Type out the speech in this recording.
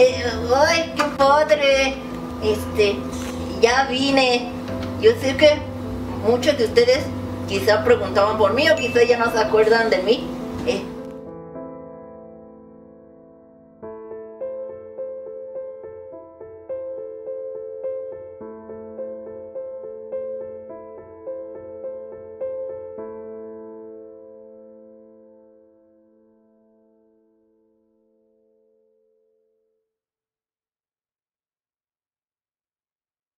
¡Ay, qué padre! Ya vine. Yo sé que muchos de ustedes quizá preguntaban por mí o quizá ya no se acuerdan de mí.